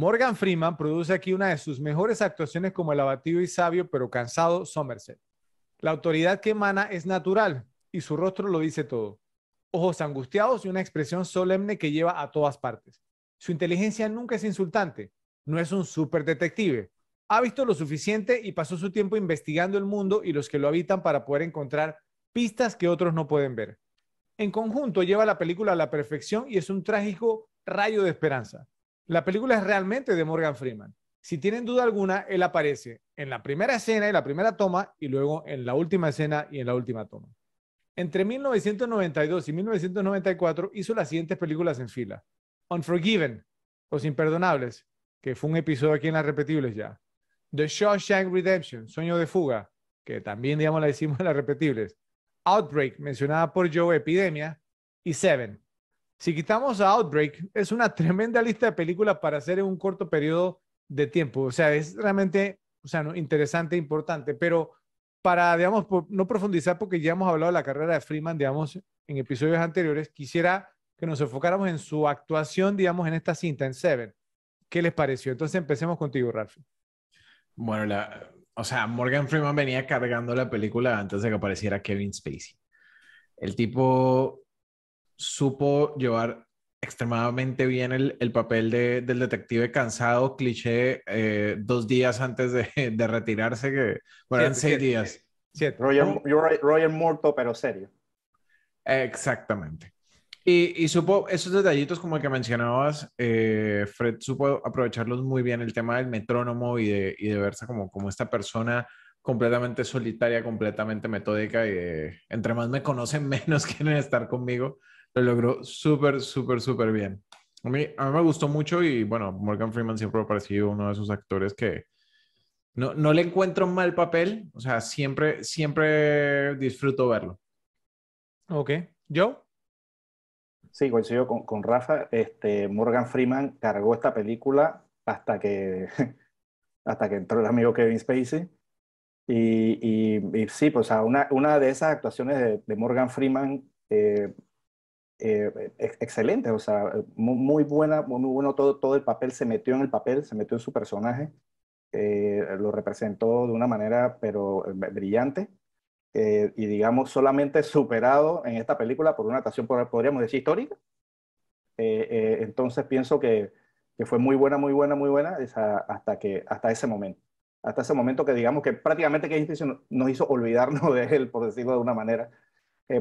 Morgan Freeman produce aquí una de sus mejores actuaciones como el abatido y sabio pero cansado Somerset. La autoridad que emana es natural y su rostro lo dice todo. Ojos angustiados y una expresión solemne que lleva a todas partes. Su inteligencia nunca es insultante. No es un superdetective. Ha visto lo suficiente y pasó su tiempo investigando el mundo y los que lo habitan para poder encontrar pistas que otros no pueden ver. En conjunto lleva la película a la perfección y es un trágico rayo de esperanza. La película es realmente de Morgan Freeman. Si tienen duda alguna, él aparece en la primera escena y la primera toma y luego en la última escena y en la última toma. Entre 1992 y 1994 hizo las siguientes películas en fila. Unforgiven, Los Imperdonables, que fue un episodio aquí en las repetibles ya. The Shawshank Redemption, Sueño de Fuga, que también, digamos, la hicimos en las repetibles. Outbreak, mencionada por Joe, Epidemia, y Seven. Si quitamos a Outbreak, es una tremenda lista de películas para hacer en un corto periodo de tiempo. O sea, es realmente, o sea, ¿no? Interesante e importante, pero para, digamos, no profundizar porque ya hemos hablado de la carrera de Freeman, digamos, en episodios anteriores, quisiera que nos enfocáramos en su actuación, digamos, en esta cinta, en Seven. ¿Qué les pareció? Entonces empecemos contigo, Ralph. Bueno, Morgan Freeman venía cargando la película antes de que apareciera Kevin Spacey. El tipo supo llevar extremadamente bien el papel del detective cansado, cliché, 2 días antes de retirarse, que bueno, eran 6 días. 7. Roger Morto, pero serio. Exactamente. Y supo esos detallitos como el que mencionabas, Fred supo aprovecharlos muy bien, el tema del metrónomo y de verse como esta persona completamente solitaria, completamente metódica y entre más me conocen, menos quieren estar conmigo. Lo logró súper, súper, súper bien. A mí me gustó mucho y bueno, Morgan Freeman siempre ha parecido uno de esos actores que no le encuentro mal papel, o sea, siempre disfruto verlo. Ok. ¿Yo? Sí, coincido con Rafa. Morgan Freeman cargó esta película hasta que entró el amigo Kevin Spacey. Y sí, pues una de esas actuaciones de Morgan Freeman excelente, o sea, muy bueno todo el papel, se metió en su personaje, lo representó de una manera pero brillante. Y digamos solamente superado en esta película por una actuación, podríamos decir, histórica. Entonces pienso que fue muy buena hasta ese momento. Hasta ese momento que digamos que prácticamente nos hizo olvidarnos de él, por decirlo de una manera,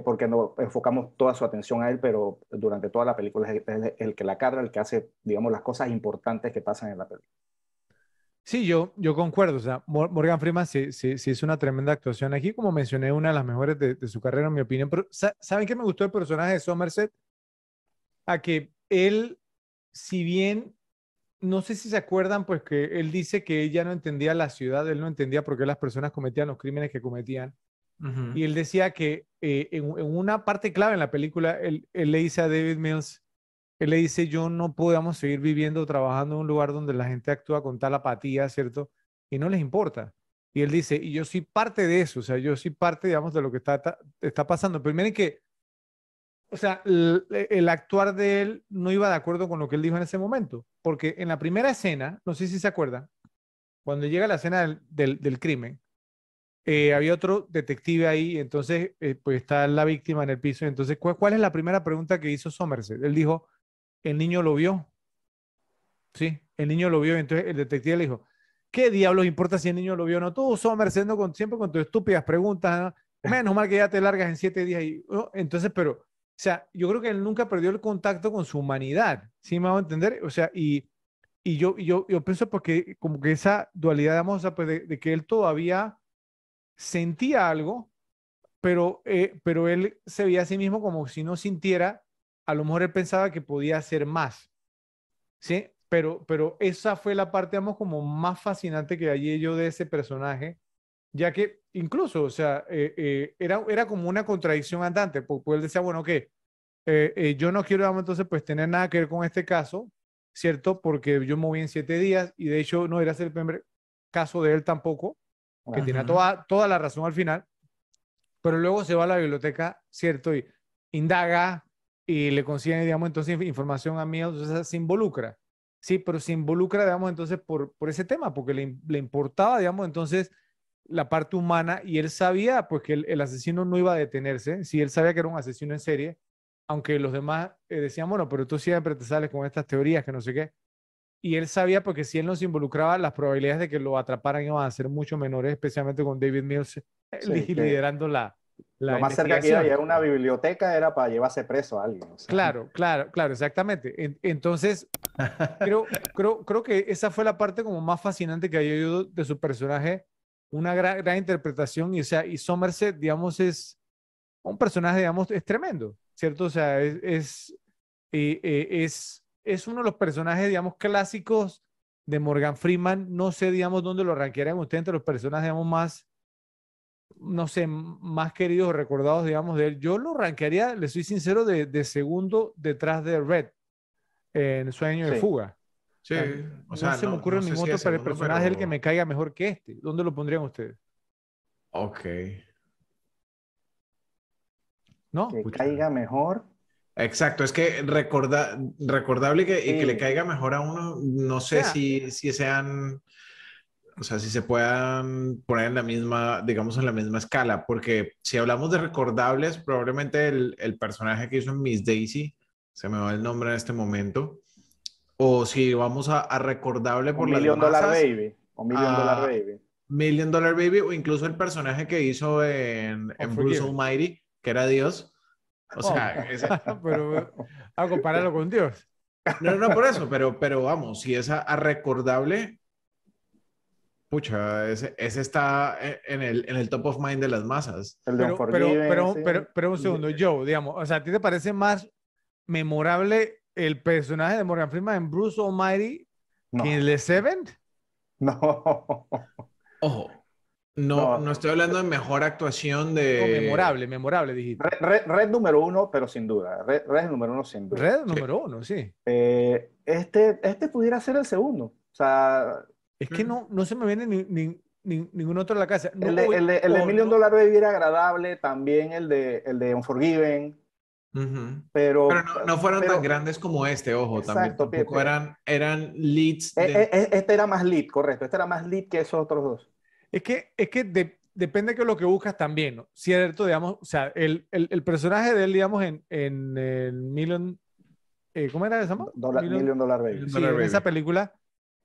porque no enfocamos toda su atención a él, pero durante toda la película es el que la carga, el que hace, digamos, las cosas importantes que pasan en la película. Sí, yo concuerdo. O sea, Morgan Freeman sí hizo una tremenda actuación aquí, como mencioné, una de las mejores de su carrera, en mi opinión. Pero ¿saben qué me gustó el personaje de Somerset? A que él, si bien, no sé si se acuerdan, pues que él dice que ella no entendía la ciudad, él no entendía por qué las personas cometían los crímenes que cometían. Uh-huh. Y él decía que en una parte clave en la película, él le dice a David Mills, él le dice, yo no podemos seguir viviendo, trabajando en un lugar donde la gente actúa con tal apatía, ¿cierto? Y no les importa. Y él dice, y yo soy parte de eso, o sea, yo soy parte, digamos, de lo que está pasando. Pero miren que, o sea, el actuar de él no iba de acuerdo con lo que él dijo en ese momento. Porque en la primera escena, no sé si se acuerdan, cuando llega la escena del crimen, había otro detective ahí, entonces, pues está la víctima en el piso. Entonces, ¿cuál es la primera pregunta que hizo Somerset? Él dijo, el niño lo vio. Sí, el niño lo vio. Entonces el detective le dijo, ¿qué diablos importa si el niño lo vio o no? Tú, Somerset, siempre con tus estúpidas preguntas, ¿no? Menos mal que ya te largas en 7 días. Y, ¿no? Entonces, pero, o sea, yo creo que él nunca perdió el contacto con su humanidad. ¿Sí me hago entender? O sea, y yo pienso porque como que esa dualidad, digamos, pues de que él todavía sentía algo, pero él se veía a sí mismo como si no sintiera. A lo mejor él pensaba que podía hacer más, ¿sí? Pero esa fue la parte, digamos, como más fascinante que hallé yo de ese personaje, ya que incluso, o sea, era como una contradicción andante, porque él decía, bueno, ¿qué? Yo no quiero, digamos, entonces, pues, tener nada que ver con este caso, ¿cierto? Porque yo me voy en 7 días, y de hecho no era el primer caso de él tampoco, que tenía toda la razón al final, pero luego se va a la biblioteca, ¿cierto? Y indaga, y le consiguen, digamos, entonces información a Mills, o sea, se involucra. Sí, pero se involucra, digamos, entonces por ese tema, porque le importaba, digamos, entonces la parte humana, y él sabía pues que el asesino no iba a detenerse, sí, él sabía que era un asesino en serie, aunque los demás decían, bueno, pero tú siempre te sales con estas teorías que no sé qué, y él sabía porque si él no se involucraba, las probabilidades de que lo atraparan iban a ser mucho menores, especialmente con David Mills liderando la lo más cerca que era una biblioteca era para llevarse preso a alguien. O sea. Claro, exactamente. Entonces, creo que esa fue la parte como más fascinante que hay oído de su personaje, una gran interpretación, y, o sea, y Somerset, digamos, es un personaje, digamos, es tremendo, ¿cierto? O sea, es uno de los personajes, digamos, clásicos de Morgan Freeman. No sé, digamos, dónde lo rankearían ustedes entre los personajes, digamos, más, no sé, más queridos o recordados, digamos, de él. Yo lo rankearía, le soy sincero, de segundo detrás de Red, en Sueño de Fuga. Sí. O sea, no se me ocurre ningún otro personaje del que me caiga mejor que este. ¿Dónde lo pondrían ustedes? Ok. ¿No? Que caiga mejor. Exacto, es que recordable que, sí, y que le caiga mejor a uno, no sé, o sea, si sean... O sea, si se puedan poner en la misma, digamos, en la misma escala, porque si hablamos de recordables, probablemente el personaje que hizo en Miss Daisy, se me va el nombre en este momento, o si vamos a recordable por las masas, Million Dollar Baby, o incluso el personaje que hizo en Bruce Almighty, que era Dios. O sea, pero a compararlo con Dios. No, por eso, pero vamos, si es a recordable... Pucha, ese está en el top of mind de las masas. Pero un segundo, Joe, digamos, o sea, ¿a ti te parece más memorable el personaje de Morgan Freeman en Bruce Almighty que en The Seven? No. Ojo, no estoy hablando de mejor actuación de... No, memorable, dijiste. Red número uno, pero sin duda. Red número uno, sin duda. Red número uno, sí. Este pudiera ser el segundo. O sea... Es que no se me viene ningún otro a la casa. No, el de Million Dollar Baby era agradable, también el de Unforgiven. Uh-huh. Pero no fueron tan grandes como este, ojo. Exacto, también eran leads. Este era más lead, correcto. Este era más lead que esos otros dos. Es que depende de lo que buscas también, ¿no? Cierto, digamos, o sea, el personaje de él, digamos, en el Million... ¿cómo era esa? Million Dollar Baby. Sí, en esa película...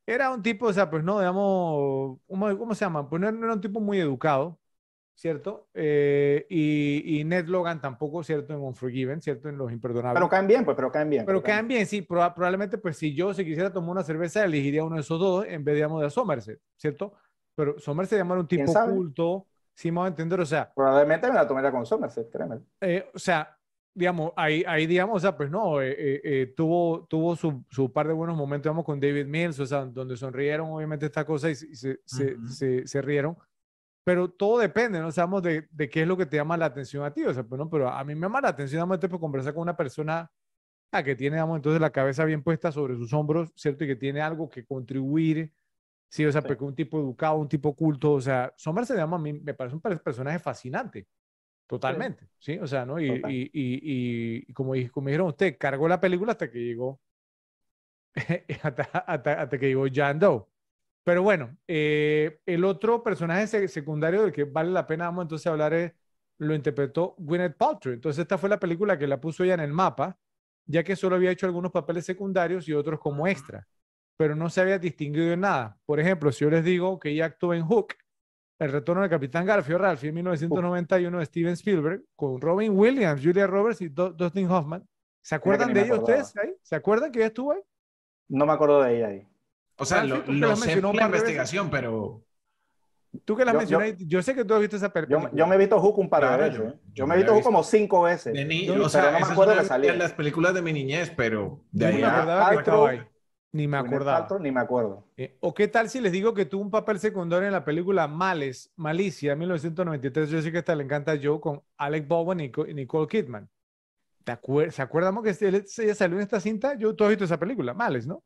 Era un tipo, o sea, pues no, digamos, ¿cómo se llama? Pues no era un tipo muy educado, ¿cierto? Y Ned Logan tampoco, ¿cierto? En Unforgiven, ¿cierto? En Los Imperdonables. Pero caen bien, pues, Pero caen bien, sí. Probablemente, pues, si yo se quisiera tomar una cerveza, elegiría uno de esos dos en vez, digamos, de Somerset, ¿cierto? Pero Somerset, digamos, era un tipo culto, sí me voy a entender, o sea... Probablemente me la tomaría con Somerset, créeme. O sea... Digamos, ahí digamos, o sea, pues no, tuvo su par de buenos momentos, digamos, con David Mills, o sea, donde sonrieron obviamente esta cosa y se rieron, pero todo depende, ¿no? O sea, digamos, de qué es lo que te llama la atención a ti, o sea, pues no, pero a mí me llama la atención, digamos, por conversar con una persona que tiene, digamos, entonces la cabeza bien puesta sobre sus hombros, ¿cierto? Y que tiene algo que contribuir, sí, o sea, porque un tipo educado, un tipo culto, o sea, Somerset, digamos, a mí me parece un personaje fascinante. Totalmente, sí, o sea, ¿no? Y como dijeron ustedes, cargó la película hasta que llegó hasta que llegó John Doe. Pero bueno, el otro personaje secundario del que vale la pena, vamos entonces a hablar, lo interpretó Gwyneth Paltrow. Entonces esta fue la película que la puso ella en el mapa, ya que solo había hecho algunos papeles secundarios y otros como extra, pero no se había distinguido en nada. Por ejemplo, si yo les digo que ella actuó en Hook, El retorno del Capitán Garfio, Ralphie, en 1991 de Steven Spielberg, con Robin Williams, Julia Roberts y Dustin Hoffman. ¿Se acuerdan de ella ustedes ahí? ¿Se acuerdan que ella estuvo ahí? No me acuerdo de ella ahí. O sea, Ralphie, lo sé por la investigación, pero... Tú que la mencionas, yo sé que tú has visto esa película. Yo me he visto Hook un par de veces. Yo me he visto Hook como 5 veces. De niño, o sea, no me acuerdo que salía. En las películas de mi niñez, pero de ahí a... Ni me acordaba. Paltrow, ni me acuerdo. ¿O qué tal si les digo que tuvo un papel secundario en la película Malicia, 1993? Yo sé que esta le encanta a Joe, con Alec Baldwin y Nicole Kidman. ¿Se acuerdan que ella salió en esta cinta? Yo, tú has visto esa película, Malice, ¿no?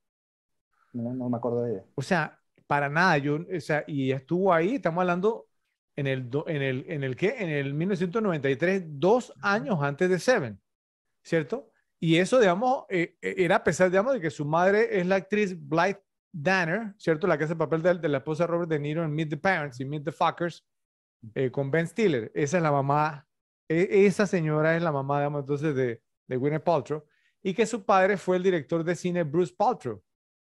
No me acuerdo de ella. O sea, para nada. Y ella estuvo ahí, estamos hablando en el 1993, 2 años antes de Seven, ¿cierto? Y eso, digamos, era a pesar, digamos, de que su madre es la actriz Blythe Danner, ¿cierto? La que hace el papel de la esposa de Robert De Niro en Meet the Parents y Meet the Fuckers, con Ben Stiller. Esa es la mamá, esa señora es la mamá, digamos, entonces de Gwyneth Paltrow. Y que su padre fue el director de cine Bruce Paltrow.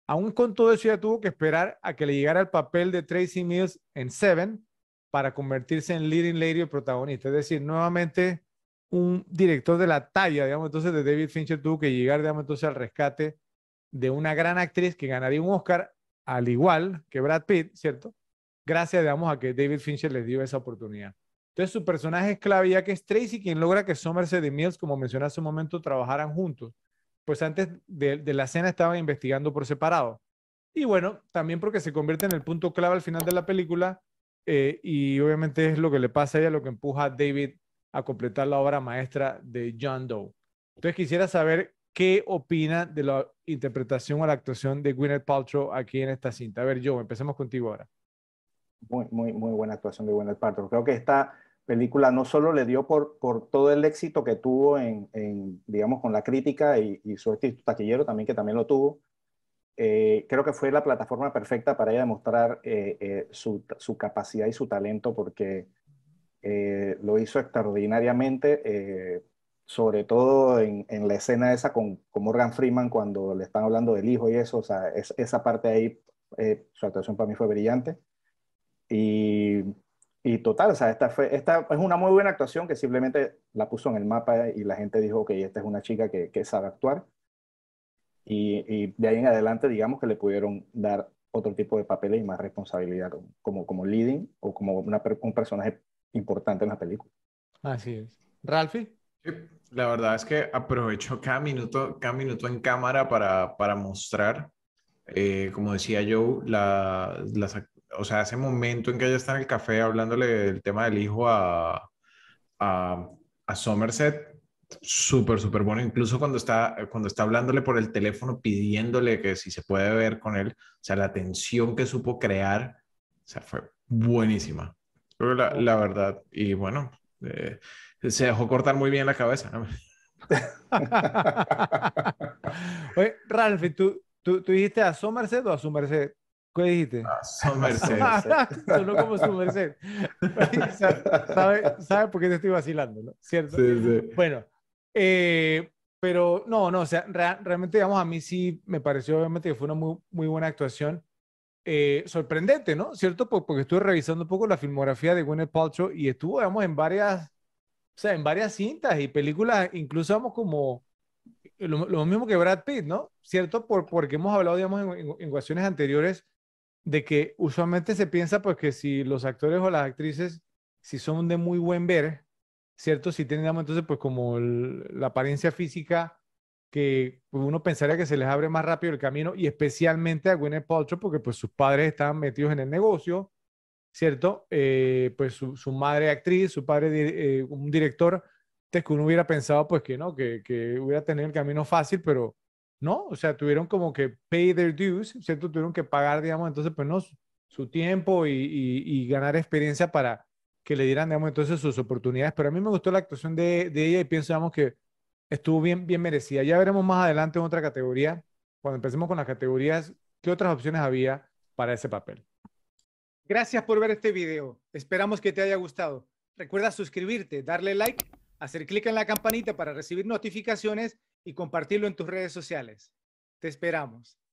Aún con todo eso, ella tuvo que esperar a que le llegara el papel de Tracy Mills en Seven para convertirse en leading lady o protagonista. Es decir, nuevamente un director de la talla, digamos, entonces de David Fincher tuvo que llegar, digamos, entonces al rescate de una gran actriz que ganaría un Oscar al igual que Brad Pitt, ¿cierto? Gracias, digamos, a que David Fincher les dio esa oportunidad. Entonces su personaje es clave, ya que es Tracy quien logra que Somerset y Mills, como mencioné hace un momento, trabajaran juntos. Pues antes de la escena estaban investigando por separado. Y bueno, también porque se convierte en el punto clave al final de la película, y obviamente es lo que le pasa a ella, lo que empuja a David a completar la obra maestra de John Doe. Entonces quisiera saber qué opina de la interpretación o la actuación de Gwyneth Paltrow aquí en esta cinta. A ver, Joe, empecemos contigo ahora. Muy buena actuación de Gwyneth Paltrow. Creo que esta película no solo le dio por todo el éxito que tuvo digamos, con la crítica y su éxito taquillero también, que también lo tuvo. Creo que fue la plataforma perfecta para ella demostrar su capacidad y su talento, porque lo hizo extraordinariamente, sobre todo en la escena esa con Morgan Freeman cuando le están hablando del hijo y eso. O sea, esa parte ahí, su actuación para mí fue brillante. Y total, o sea, esta es una muy buena actuación que simplemente la puso en el mapa y la gente dijo, ok, esta es una chica que sabe actuar. Y de ahí en adelante, digamos que le pudieron dar otro tipo de papeles y más responsabilidad como leading o como un personaje importante en la película. Así es. ¿Ralphie? Sí, la verdad es que aprovechó cada minuto en cámara para mostrar, como decía Joe, las actuaciones. O sea, ese momento en que ella está en el café hablándole del tema del hijo a Somerset, súper bueno. Incluso cuando está hablándole por el teléfono, pidiéndole que si se puede ver con él. O sea, la tensión que supo crear, o sea, fue buenísima. Pero la verdad, y bueno, se dejó cortar muy bien la cabeza. Oye, Ralph, ¿tú dijiste a Somerset o a Somerset? ¿Qué dijiste? Somerset. Sonó como Somerset. ¿Sabe por qué te estoy vacilando, ¿no? ¿Cierto? Sí, sí. Bueno, pero no, o sea, realmente, digamos, a mí sí me pareció obviamente que fue una muy buena actuación. Sorprendente, ¿no? ¿Cierto? Porque estuve revisando un poco la filmografía de Gwyneth Paltrow y estuvo, digamos, en varias cintas y películas, incluso, digamos, como lo mismo que Brad Pitt, ¿no? ¿Cierto? Porque hemos hablado, digamos, en ocasiones anteriores de que usualmente se piensa pues que si los actores o las actrices si son de muy buen ver, ¿cierto? Si tienen, digamos, entonces pues como la apariencia física que pues, uno pensaría que se les abre más rápido el camino, y especialmente a Gwyneth Paltrow porque pues sus padres estaban metidos en el negocio, ¿cierto? Pues su madre actriz, su padre un director. Entonces que uno hubiera pensado pues que no, que hubiera tenido el camino fácil, pero no, o sea, tuvieron como que pay their dues, ¿cierto? Tuvieron que pagar, digamos, entonces, pues no, su tiempo y ganar experiencia para que le dieran, digamos, entonces sus oportunidades. Pero a mí me gustó la actuación de ella y pienso, digamos, que estuvo bien merecida. Ya veremos más adelante en otra categoría, cuando empecemos con las categorías, qué otras opciones había para ese papel. Gracias por ver este video. Esperamos que te haya gustado. Recuerda suscribirte, darle like, hacer clic en la campanita para recibir notificaciones y compartirlo en tus redes sociales. Te esperamos.